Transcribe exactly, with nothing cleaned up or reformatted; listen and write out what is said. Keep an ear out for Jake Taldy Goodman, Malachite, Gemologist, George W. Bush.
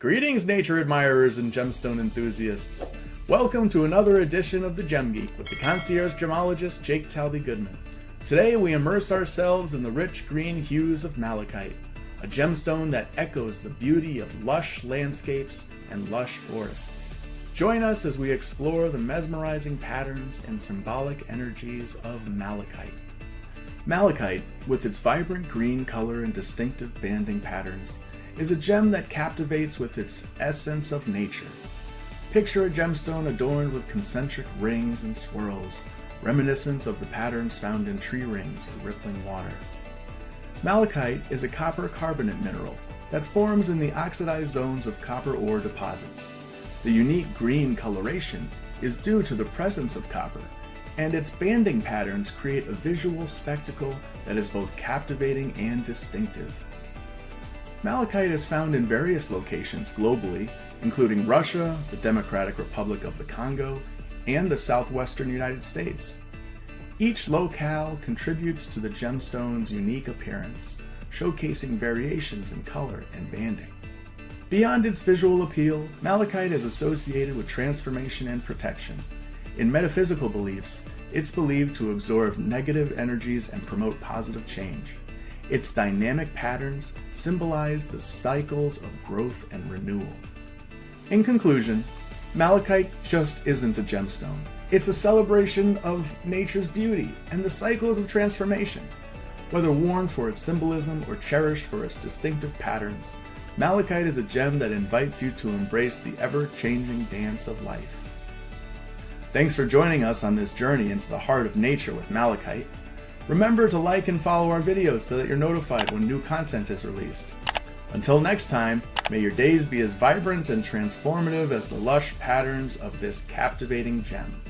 Greetings, nature admirers and gemstone enthusiasts. Welcome to another edition of The Gem Geek with the concierge gemologist Jake Taldy Goodman. Today we immerse ourselves in the rich green hues of malachite, a gemstone that echoes the beauty of lush landscapes and lush forests. Join us as we explore the mesmerizing patterns and symbolic energies of malachite. Malachite, with its vibrant green color and distinctive banding patterns, is a gem that captivates with its essence of nature. Picture a gemstone adorned with concentric rings and swirls, reminiscent of the patterns found in tree rings or rippling water. Malachite is a copper carbonate mineral that forms in the oxidized zones of copper ore deposits. The unique green coloration is due to the presence of copper, and its banding patterns create a visual spectacle that is both captivating and distinctive. Malachite is found in various locations globally, including Russia, the Democratic Republic of the Congo, and the southwestern United States. Each locale contributes to the gemstone's unique appearance, showcasing variations in color and banding. Beyond its visual appeal, malachite is associated with transformation and protection. In metaphysical beliefs, it's believed to absorb negative energies and promote positive change. Its dynamic patterns symbolize the cycles of growth and renewal. In conclusion, malachite just isn't a gemstone. It's a celebration of nature's beauty and the cycles of transformation. Whether worn for its symbolism or cherished for its distinctive patterns, malachite is a gem that invites you to embrace the ever-changing dance of life. Thanks for joining us on this journey into the heart of nature with malachite. Remember to like and follow our videos so that you're notified when new content is released. Until next time, may your days be as vibrant and transformative as the lush patterns of this captivating gem.